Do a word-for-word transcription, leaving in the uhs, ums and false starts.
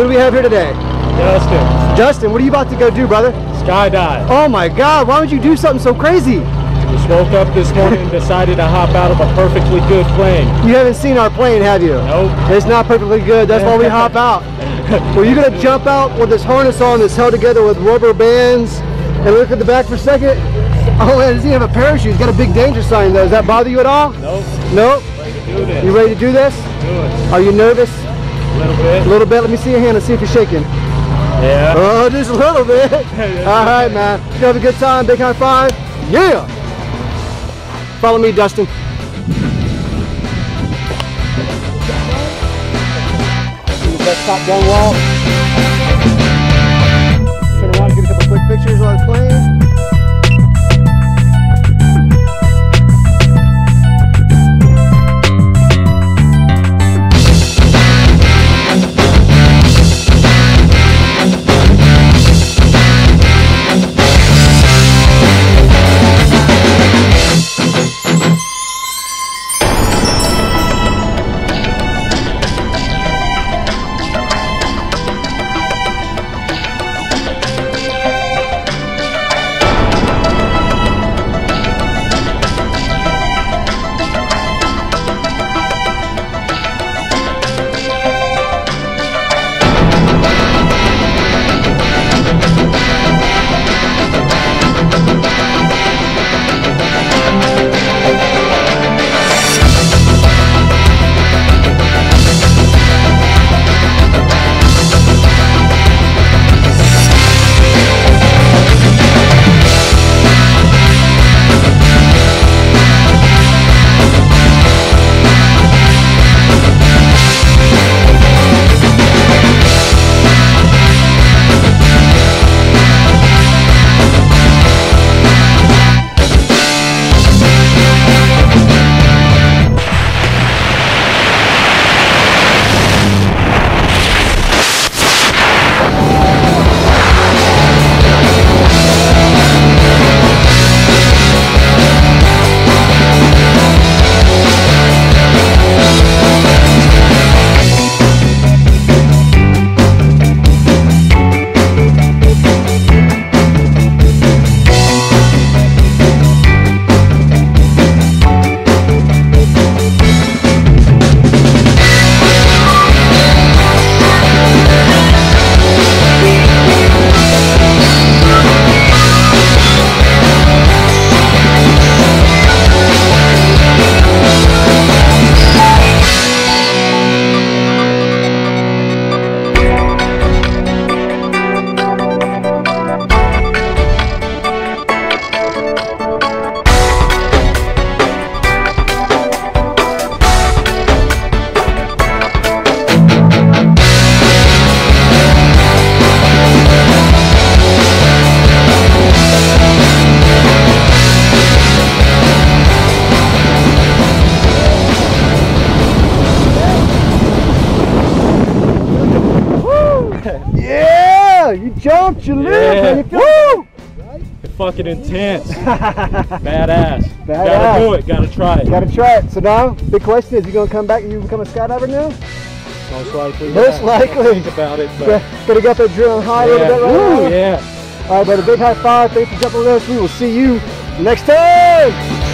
Who do we have here today? Dustin. Dustin, what are you about to go do, brother? Skydive. Oh my God, why would you do something so crazy? Just woke up this morning and decided to hop out of a perfectly good plane. You haven't seen our plane, have you? Nope. It's not perfectly good, that's why we hop out. Well, you're gonna jump out with this harness on that's held together with rubber bands. And look at the back for a second. Oh, man, does he have a parachute? He's got a big danger sign, though. Does that bother you at all? Nope. Nope? Ready to do this. You ready to do this? Let's do it. Are you nervous? A little bit. A little bit? Let me see your hand and see if you're shaking. Yeah. Oh, just a little bit. All right, man. You have a good time. Big high five. Yeah. Follow me, Dustin. That's top gun wall. Turn around, get a couple quick pictures while it's playing. Yeah, you jumped, you lived, yeah. Woo! Right? It's fucking intense. Badass. Badass. Gotta do it, gotta try it. Gotta try it. So now, big question is, you gonna come back and you become a skydiver now? Most likely. Most yeah. likely. Think about it. But gotta get that drill high yeah. a little bit right Woo. now. Yeah. All right, brother, big high five. Thanks for jumping with us. We will see you next time.